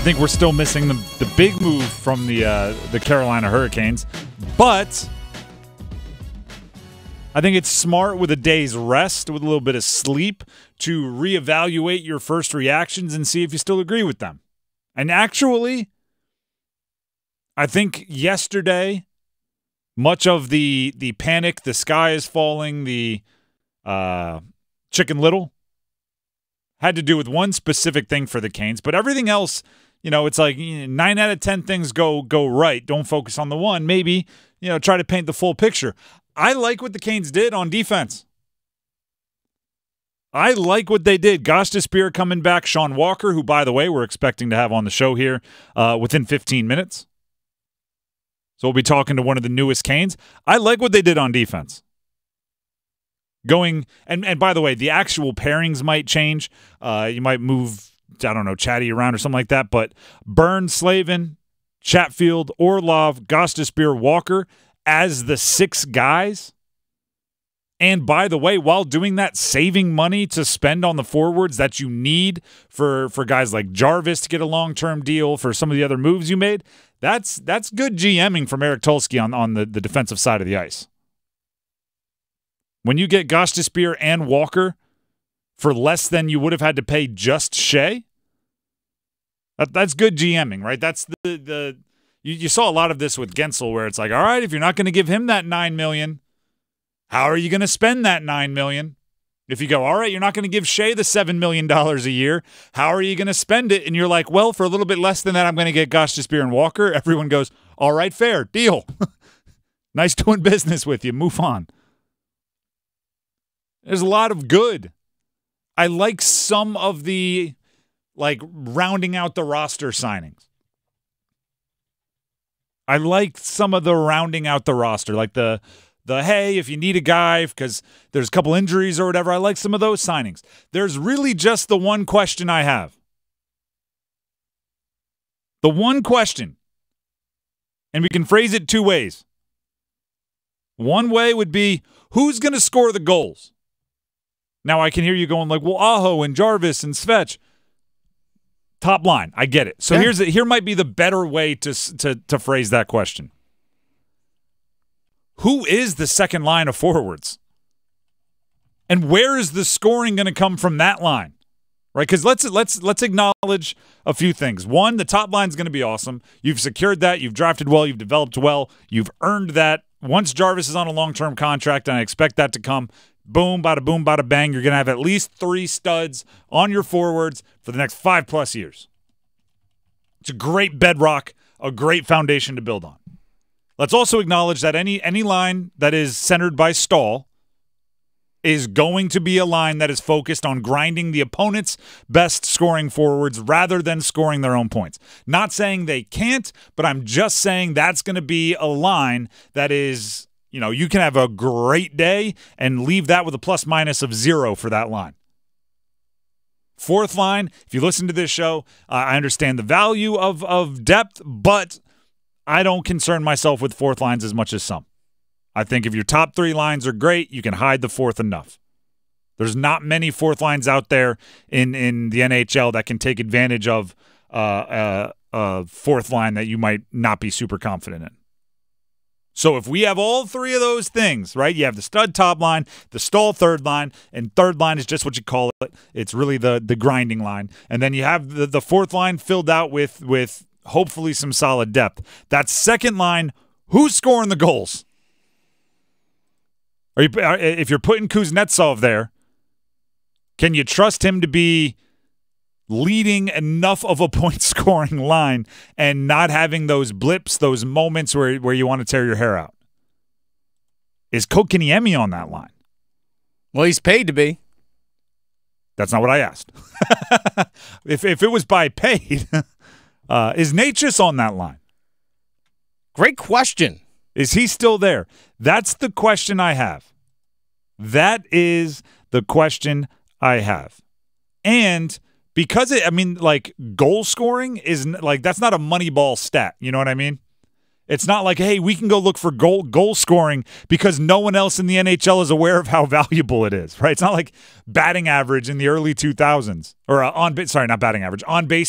I think we're still missing the big move from the Carolina Hurricanes, but I think it's smart with a day's rest, with a little bit of sleep, to reevaluate your first reactions and see if you still agree with them. And actually, I think yesterday, much of the panic, the sky is falling, the Chicken Little, had to do with one specific thing for the Canes, but everything else, you know, it's like 9 out of 10 things go right. Don't focus on the one. Maybe, you know, try to paint the full picture. I like what the Canes did on defense. I like what they did. Gostisbehere coming back. Sean Walker, who, by the way, we're expecting to have on the show here within 15 minutes. So we'll be talking to one of the newest Canes. I like what they did on defense. Going, and by the way, the actual pairings might change. You might move, I don't know, Chatty around or something like that. But Burns, Slavin, Chatfield, Orlov, Gostisbehere, Walker as the 6 guys. And by the way, while doing that, saving money to spend on the forwards that you need for guys like Jarvis to get a long-term deal, for some of the other moves you made. That's good GMing from Eric Tulsky on the defensive side of the ice. When you get Gostisbehere and Walker for less than you would have had to pay just Shea, that's good GMing, right? That's the you saw a lot of this with Gensel, where it's like, all right, if you're not going to give him that $9 million, how are you going to spend that $9 million? If you go, all right, you're not going to give Shea the $7 million a year, how are you going to spend it? And you're like, well, for a little bit less than that, I'm going to get Gostisbehere and Walker. Everyone goes, all right, fair, deal. Nice doing business with you. Move on. There's a lot of good. I like some of the, like, rounding out the roster signings. I like some of the rounding out the roster, like the hey, if you need a guy because there's a couple injuries or whatever, I like some of those signings. There's really just the one question I have. The one question, and we can phrase it 2 ways. One way would be, who's going to score the goals? Now I can hear you going like, well, Aho and Jarvis and Svech. Top line, I get it. So yeah. Here might be the better way to phrase that question. Who is the second line of forwards? And where is the scoring going to come from that line? Right? Because let's acknowledge a few things. One, the top line is going to be awesome. You've secured that. You've drafted well. You've developed well. You've earned that. Once Jarvis is on a long-term contract, and I expect that to come, boom, bada bang, you're going to have at least 3 studs on your forwards for the next 5+ years. It's a great bedrock, a great foundation to build on. Let's also acknowledge that any line that is centered by Staal is going to be a line that is focused on grinding the opponent's best scoring forwards rather than scoring their own points. Not saying they can't, but I'm just saying that's going to be a line that is, you know, you can have a great day and leave that with a plus-minus of 0 for that line. Fourth line, if you listen to this show, I understand the value of depth, but I don't concern myself with fourth lines as much as some. I think if your top 3 lines are great, you can hide the 4th enough. There's not many 4th lines out there in the NHL that can take advantage of a 4th line that you might not be super confident in. So if we have all 3 of those things, right, you have the stud top line, the Staal third line, and third line is just what you call it. It's really the grinding line. And then you have the 4th line filled out with hopefully some solid depth. That second line, who's scoring the goals? If you're putting Kuznetsov there, can you trust him to be leading enough of a point-scoring line and not having those blips, those moments where you want to tear your hair out? Is Kotkaniemi on that line? Well, he's paid to be. That's not what I asked. If it was by paid, is Natchez on that line? Great question. Is he still there? That's the question I have. That is the question I have. And because I mean, like, goal scoring is, like, that's not a Moneyball stat. You know what I mean? It's not like, hey, we can go look for goal scoring because no one else in the NHL is aware of how valuable it is, right? It's not like batting average in the early 2000s or on base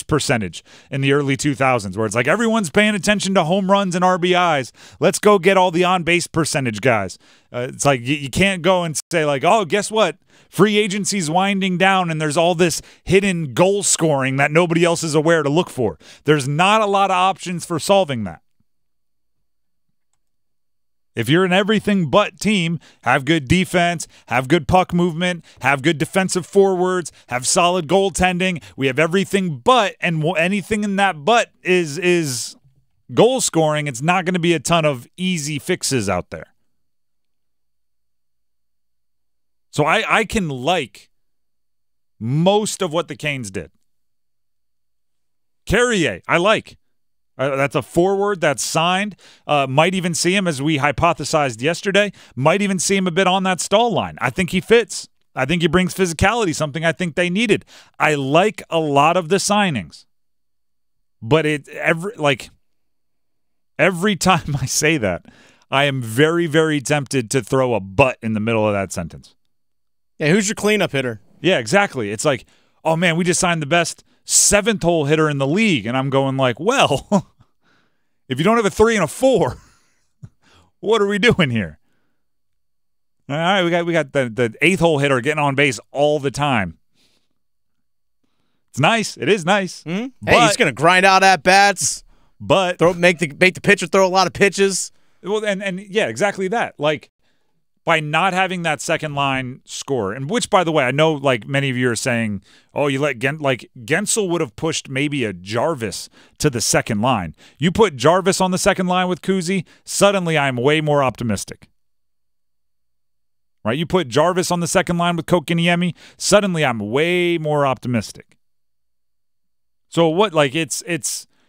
percentage in the early 2000s where it's like everyone's paying attention to home runs and RBIs. Let's go get all the on base percentage guys. It's like you can't go and say like, oh, guess what? Free agency's winding down and there's all this hidden goal scoring that nobody else is aware to look for. There's not a lot of options for solving that. If you're an everything but team, have good defense, have good puck movement, have good defensive forwards, have solid goaltending. We have everything but, and anything in that but is goal scoring. It's not going to be a ton of easy fixes out there. So I can like most of what the Canes did. Carrier, I like. That's a forward that's signed. Might even see him, as we hypothesized yesterday, might even see him a bit on that Staal line. I think he fits. I think he brings physicality, something I think they needed. I like a lot of the signings. But every time I say that, I am very, very tempted to throw a but in the middle of that sentence. Yeah, who's your cleanup hitter? Yeah, exactly. It's like, oh, man, we just signed the best 7th-hole hitter in the league, and I'm going like, well, if you don't have a 3 and a 4, what are we doing here? All right, we got the 8th-hole hitter getting on base all the time. It's nice. It is nice. Mm-hmm. But, hey, he's going to grind out at bats, but make the pitcher throw a lot of pitches. Well, and yeah, exactly that. Like, by not having that second line score, and which, by the way, I know like many of you are saying, oh, you let Gensel would have pushed maybe a Jarvis to the second line. You put Jarvis on the second line with Kuzi, suddenly I'm way more optimistic. Right? You put Jarvis on the second line with Kotkaniemi, suddenly I'm way more optimistic. So what, like, it's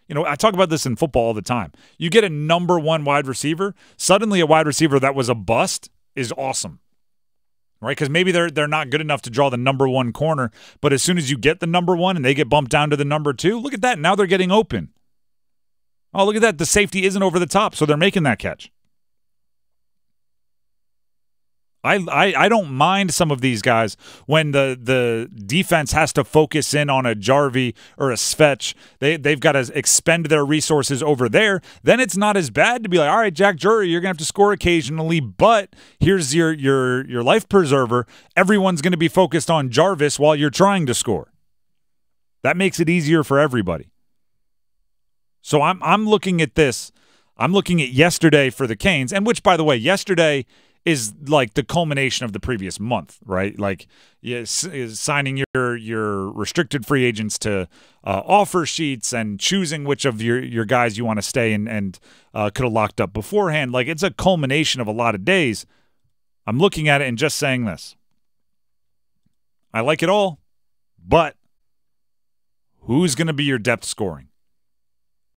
you know, I talk about this in football all the time. You get a #1 wide receiver, suddenly a wide receiver that was a bust is awesome, right? Because maybe they're not good enough to draw the #1 corner, but as soon as you get the #1 and they get bumped down to the #2, look at that, now they're getting open. Oh, look at that, the safety isn't over the top, so they're making that catch. I don't mind some of these guys when the defense has to focus in on a Jarvis or a Svech. They've got to expend their resources over there. Then it's not as bad to be like, all right, Jack Drury, you're going to have to score occasionally, but here's your life preserver. Everyone's going to be focused on Jarvis while you're trying to score. That makes it easier for everybody. So I'm looking at this. I'm looking at yesterday for the Canes, and which, by the way, yesterday is like the culmination of the previous month, right? Like, yes, is signing your restricted free agents to offer sheets and choosing which of your guys you want to stay and could have locked up beforehand. Like, it's a culmination of a lot of days. I'm looking at it and just saying this. I like it all, but who's going to be your depth scoring?